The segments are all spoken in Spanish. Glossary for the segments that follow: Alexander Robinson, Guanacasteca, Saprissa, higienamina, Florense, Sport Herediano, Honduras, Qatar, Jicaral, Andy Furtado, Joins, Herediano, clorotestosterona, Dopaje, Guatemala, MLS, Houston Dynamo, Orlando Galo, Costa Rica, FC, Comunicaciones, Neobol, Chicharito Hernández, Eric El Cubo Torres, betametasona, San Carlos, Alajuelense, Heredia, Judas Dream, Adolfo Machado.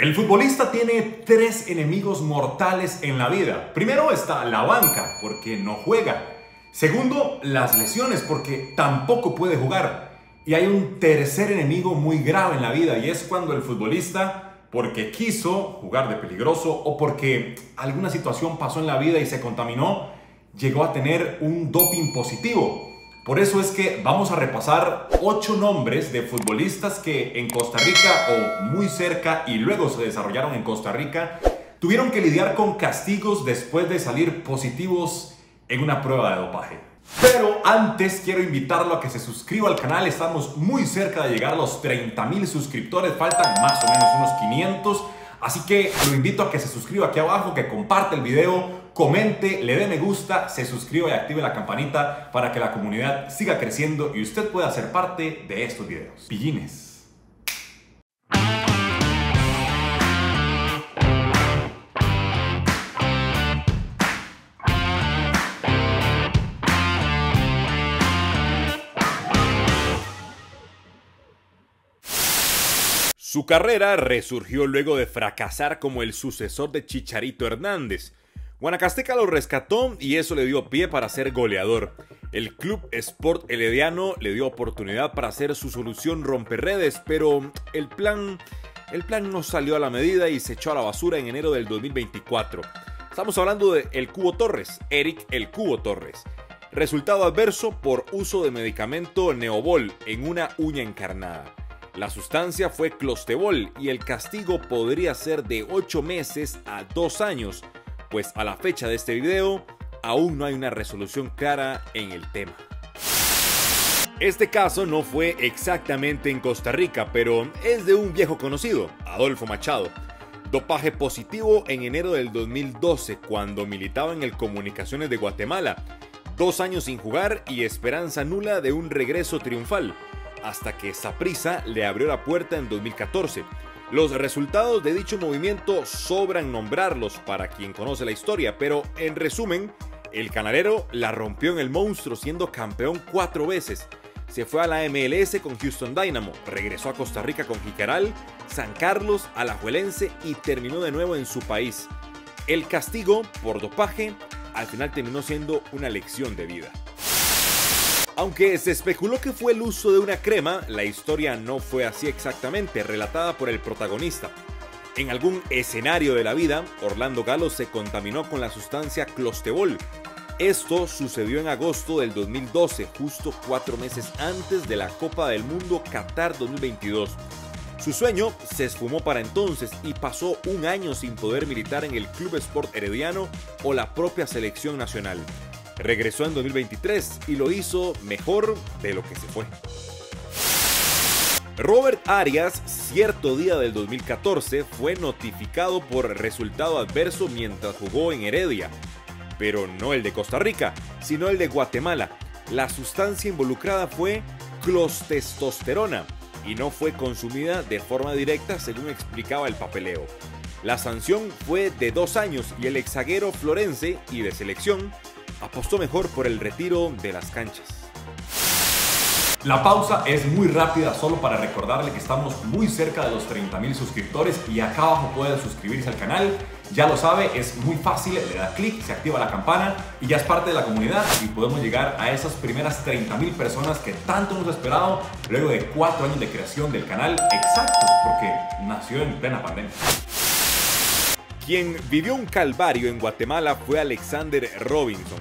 El futbolista tiene tres enemigos mortales en la vida. Primero está la banca, porque no juega. Segundo, las lesiones, porque tampoco puede jugar. Y hay un tercer enemigo muy grave en la vida, y es cuando el futbolista, porque quiso jugar de peligroso o porque alguna situación pasó en la vida y se contaminó, llegó a tener un doping positivo. Por eso es que vamos a repasar 8 nombres de futbolistas que en Costa Rica o muy cerca y luego se desarrollaron en Costa Rica tuvieron que lidiar con castigos después de salir positivos en una prueba de dopaje. Pero antes quiero invitarlo a que se suscriba al canal. Estamos muy cerca de llegar a los 30.000 suscriptores, faltan más o menos unos 500. Así que lo invito a que se suscriba aquí abajo, que comparte el video, comente, le dé me gusta, se suscriba y active la campanita para que la comunidad siga creciendo y usted pueda ser parte de estos videos. Pillines. Su carrera resurgió luego de fracasar como el sucesor de Chicharito Hernández. Guanacasteca lo rescató y eso le dio pie para ser goleador. El club Sport Herediano le dio oportunidad para hacer su solución romperredes, pero el plan no salió a la medida y se echó a la basura en enero del 2024. Estamos hablando de El Cubo Torres, Eric El Cubo Torres. Resultado adverso por uso de medicamento Neobol en una uña encarnada. La sustancia fue Clostebol y el castigo podría ser de 8 meses a 2 años. Pues a la fecha de este video, aún no hay una resolución clara en el tema. Este caso no fue exactamente en Costa Rica, pero es de un viejo conocido, Adolfo Machado. Dopaje positivo en enero del 2012, cuando militaba en el Comunicaciones de Guatemala. 2 años sin jugar y esperanza nula de un regreso triunfal, hasta que Saprissa le abrió la puerta en 2014. Los resultados de dicho movimiento sobran nombrarlos para quien conoce la historia, pero en resumen, el canalero la rompió en el monstruo siendo campeón 4 veces. Se fue a la MLS con Houston Dynamo, regresó a Costa Rica con Jicaral, San Carlos, Alajuelense y terminó de nuevo en su país. El castigo por dopaje al final terminó siendo una lección de vida. Aunque se especuló que fue el uso de una crema, la historia no fue así exactamente, relatada por el protagonista. En algún escenario de la vida, Orlando Galo se contaminó con la sustancia Clostebol. Esto sucedió en agosto del 2012, justo 4 meses antes de la Copa del Mundo Qatar 2022. Su sueño se esfumó para entonces y pasó 1 año sin poder militar en el Club Sport Herediano o la propia selección nacional. Regresó en 2023 y lo hizo mejor de lo que se fue. Robert Arias, cierto día del 2014, fue notificado por resultado adverso mientras jugó en Heredia, pero no el de Costa Rica, sino el de Guatemala. La sustancia involucrada fue clorotestosterona y no fue consumida de forma directa, según explicaba el papeleo. La sanción fue de 2 años y el exzaguero Florense y de selección apostó mejor por el retiro de las canchas. La pausa es muy rápida, solo para recordarle que estamos muy cerca de los 30.000 suscriptores y acá abajo puede suscribirse al canal. Ya lo sabe, es muy fácil, le da clic, se activa la campana y ya es parte de la comunidad y podemos llegar a esas primeras 30.000 personas que tanto hemos esperado luego de 4 años de creación del canal, exactos, porque nació en plena pandemia. Quien vivió un calvario en Guatemala fue Alexander Robinson.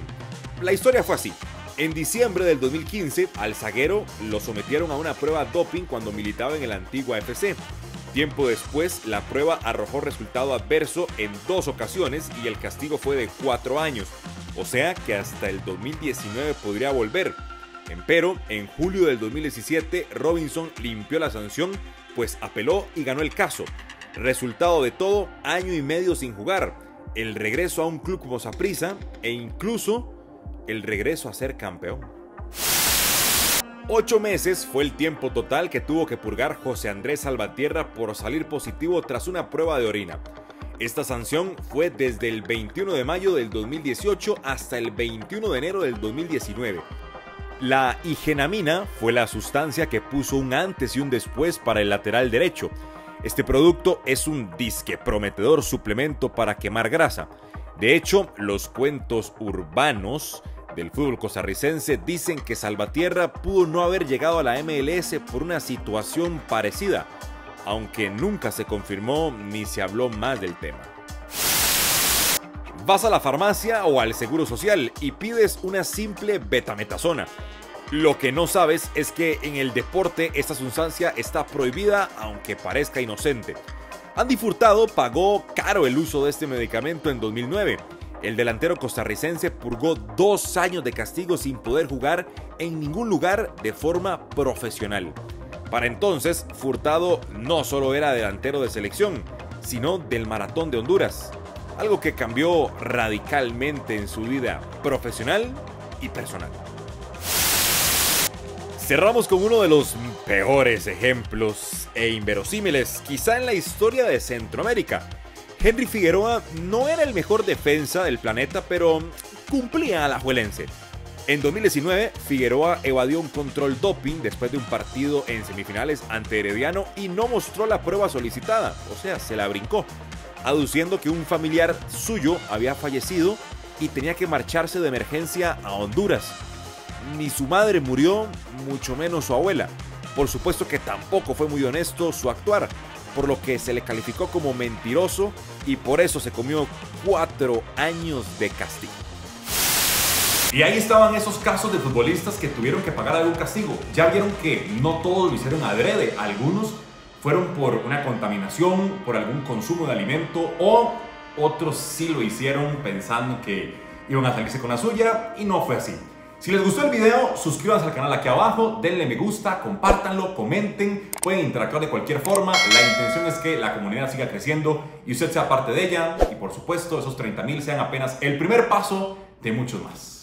La historia fue así. En diciembre del 2015, al zaguero lo sometieron a una prueba doping cuando militaba en el antigua FC. Tiempo después, la prueba arrojó resultado adverso en 2 ocasiones y el castigo fue de 4 años, o sea que hasta el 2019 podría volver. Empero, en julio del 2017, Robinson limpió la sanción, pues apeló y ganó el caso. Resultado de todo, 1.5 años sin jugar, el regreso a un club como Saprissa e incluso el regreso a ser campeón. 8 meses fue el tiempo total que tuvo que purgar José Andrés Salvatierra por salir positivo tras una prueba de orina. Esta sanción fue desde el 21 de mayo del 2018 hasta el 21 de enero del 2019. La higienamina fue la sustancia que puso un antes y un después para el lateral derecho. Este producto es un disque prometedor suplemento para quemar grasa. De hecho, los cuentos urbanos del fútbol costarricense dicen que Salvatierra pudo no haber llegado a la MLS por una situación parecida, aunque nunca se confirmó ni se habló más del tema. Vas a la farmacia o al seguro social y pides una simple betametasona. Lo que no sabes es que en el deporte esta sustancia está prohibida, aunque parezca inocente. Andy Furtado pagó caro el uso de este medicamento en 2009. El delantero costarricense purgó 2 años de castigo sin poder jugar en ningún lugar de forma profesional. Para entonces, Furtado no solo era delantero de selección, sino del Maratón de Honduras, algo que cambió radicalmente en su vida profesional y personal. Cerramos con uno de los peores ejemplos e inverosímiles, quizá en la historia de Centroamérica. Henry Figueroa no era el mejor defensa del planeta, pero cumplía a Alajuelense. En 2019, Figueroa evadió un control doping después de un partido en semifinales ante Herediano y no mostró la prueba solicitada, o sea, se la brincó, aduciendo que un familiar suyo había fallecido y tenía que marcharse de emergencia a Honduras. Ni su madre murió, mucho menos su abuela. Por supuesto que tampoco fue muy honesto su actuar, por lo que se le calificó como mentiroso y por eso se comió 4 años de castigo. Y ahí estaban esos casos de futbolistas que tuvieron que pagar algún castigo. Ya vieron que no todos lo hicieron adrede. Algunos fueron por una contaminación, por algún consumo de alimento, o otros sí lo hicieron pensando que iban a salirse con la suya y no fue así. Si les gustó el video, suscríbanse al canal aquí abajo, denle me gusta, compártanlo, comenten, pueden interactuar de cualquier forma. La intención es que la comunidad siga creciendo y usted sea parte de ella. Y por supuesto, esos 30.000 sean apenas el primer paso de muchos más.